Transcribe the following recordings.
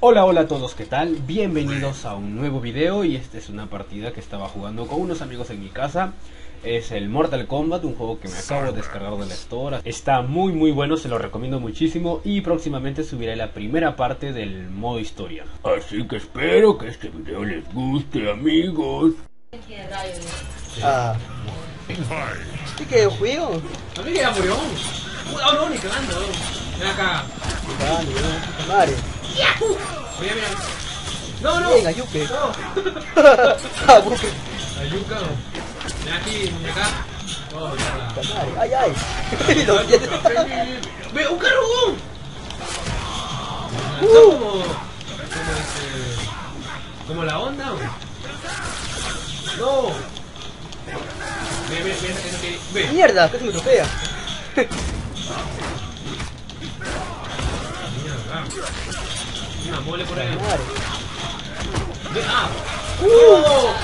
Hola, hola a todos, ¿qué tal? Bienvenidos a un nuevo video y esta es una partida que estaba jugando con unos amigos en mi casa. Es el Mortal Kombat, un juego que me acabo de descargar de la Store. Está muy bueno, se lo recomiendo muchísimo. Y próximamente subiré la primera parte del modo historia. Así que espero que este video les guste, amigos. ¿Y qué juego? ¿A mí que ya murió? ¡Oh, no, ni cagando! Ven acá. Madre. Mira, mira. No, no. Venga, Yuke. No. Ayuca. Ven aquí, ven acá. Oh, mierda. Ay, ay. Ve, un carugón. Como la onda, güey. No. Ve. Mierda, que se me trofea. Una mole por ahí. ¡Ah!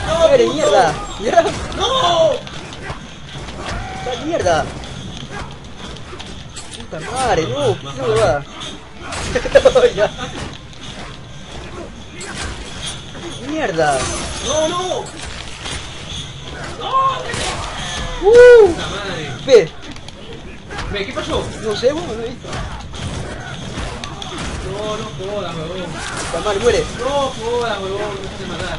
¡No! ¡Eres mierda! ¡No! ¡Está mierda! ¡Puta madre! ¡No! ¡Qué huevada! ¡Mierda! ¡No, no! ¡No! ¡Puta madre! ¡Ve! ¿Qué pasó? No sé, vos no he visto. No, no jodas, huevón. Está mal, muere. No jodas, huevón. Déjate matar.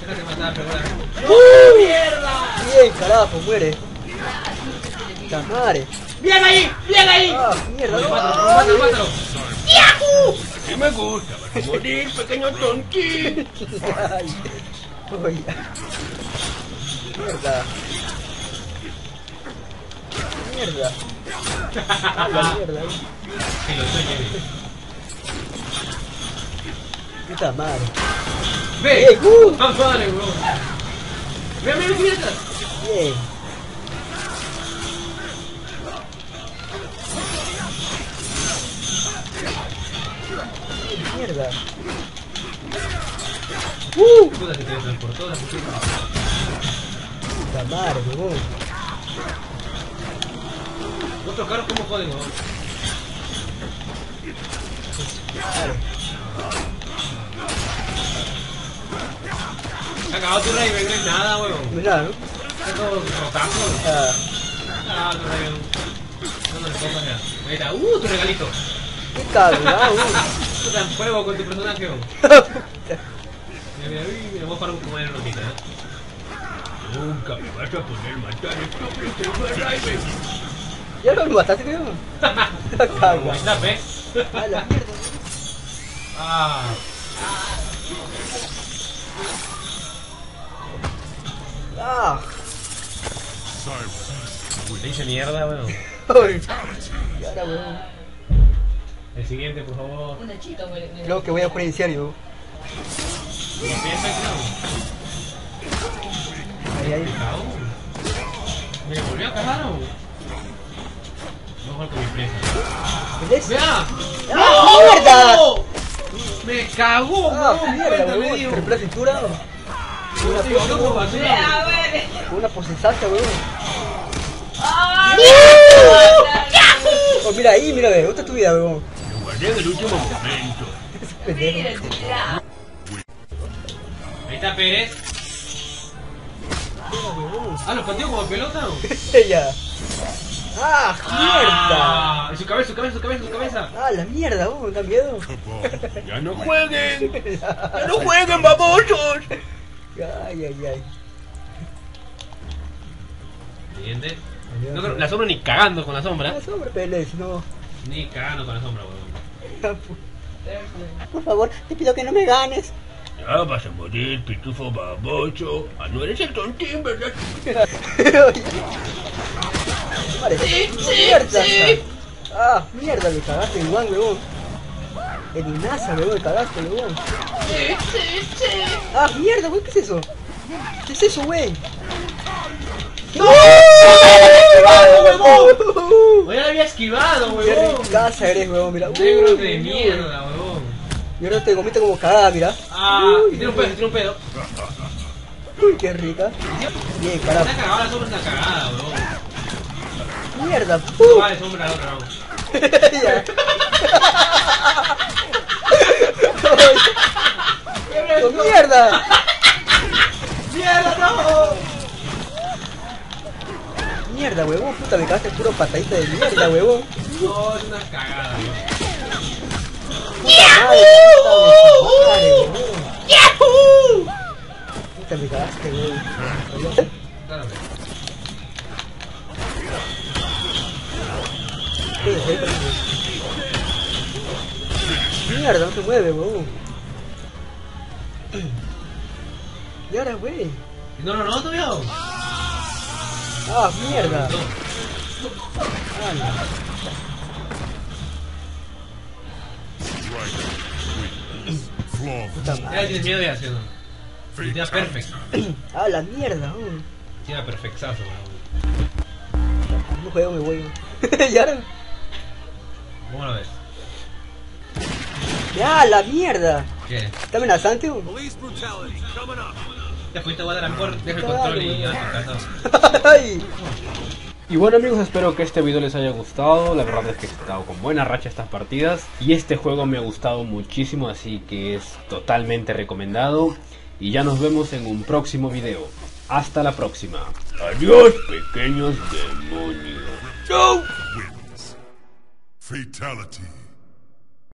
Déjate matar, perdona. ¡No, mierda! Bien, carajo, muere. Está mal. ¡Bien ahí! ¡Bien ahí! Ah, mierda. Oye, mátalo, mátalo, mátalo. ¡Yahoo! Sí me gusta, vas a morir, pequeño tontín. Ay. Oye. Mierda. Mierda. Ah, la mierda, Que lo sueñe. Puta madre. ¡Ve! ¡Ey, ¡Más madre, bro! ¡Ve, ve, ve! ¡Ey! ¡Mierda! ¡Puta que te transportó la puta! ¡Puta madre, bro! ¿Otros carros cómo joden, bro? Se acabó tu rey, no es nada, huevón. Mirá, ¿no? Es todo rotazo. Ah, tu rey. No le pongas nada. Ahí está. Tu regalito. Qué cabrón, Tú tan fuego con tu personaje, huevón. Mira, voy a jugar como en rotita, Nunca me vas a poder matar esto, pinche rey. Ya lo mataste, creo. Ahí está, ¿eh? A la mierda. Te hice mierda, weón. Y ahora, weón. El siguiente, por favor. Creo que voy a jugar en serio. Ahí. Me volvió a cagar, weón. Voy a jugar con mi presa. ¡Vea! ¡No, mierda! ¡Me cagó, weón! ¡Mierda, weón! ¿Triple cintura? Una posesante, weón. Pues mira ahí, mira, ve, otra tu vida, weón. Lo guardé en el último momento. Ahí está Pérez. Los pateó como pelota, Ella. ¡Ah, mierda! Su cabeza. ¡Ah, la mierda, weón! ¿Da miedo? ¡Ya no jueguen! ¡Ya no jueguen, babosos! Ay. ¿Entiendes? No creo, la sombra ni cagando con la sombra. La sombra, Pérez, no. Ni cagando con la sombra, weón. Por favor, te pido que no me ganes. Ya vas a morir, pitufo babocho. No eres el tontín, ¿verdad? Sí. Ah, mierda, me cagaste, Juan, weón. El Inaza, weón, cagaste, weón. Sí. Ah, mierda, weón, ¿qué es eso? ¿Qué es eso, weón? ¡No! ¡No! ¡Ya lo había esquivado, huevón! ¡Qué casa eres, huevón! Mira, negro de mierda, huevón. Y ahora te comiste como cagada, mira. Tiene un pedo. Uy, qué rica. Bien, carajo. Está cagada, la sombra está cagada, huevón. Mierda, puto. Vale, sombra, otra, huevón. ¡Qué mierda! ¡Mierda, no! ¡Mierda, huevón! Puta, me cagaste puro patadita de mierda, huevón. No, es una cagada, huevón. ¡Yahoo! Puta, me cagaste, huevón. Mierda, no se mueve, huevón. Y ahora, güey. No, todavía. Ah, mierda. Puta madre. Ya tienes miedo de hacerlo. Y te da perfecto. Ah, la mierda, güey. Te da perfectazo, güey. No juego, me voy. Y ahora. ¿Cómo lo ves? ¡Ya, la mierda! ¿Qué? ¿Está amenazante? Ya, pues te voy a dar a mejor, deja el control y ya te casado. Y bueno amigos, espero que este video les haya gustado. La verdad es que he estado con buena racha estas partidas. Y este juego me ha gustado muchísimo, así que es totalmente recomendado. Y ya nos vemos en un próximo video. Hasta la próxima. Adiós, pequeños demonios. ¡Chau! Fatality.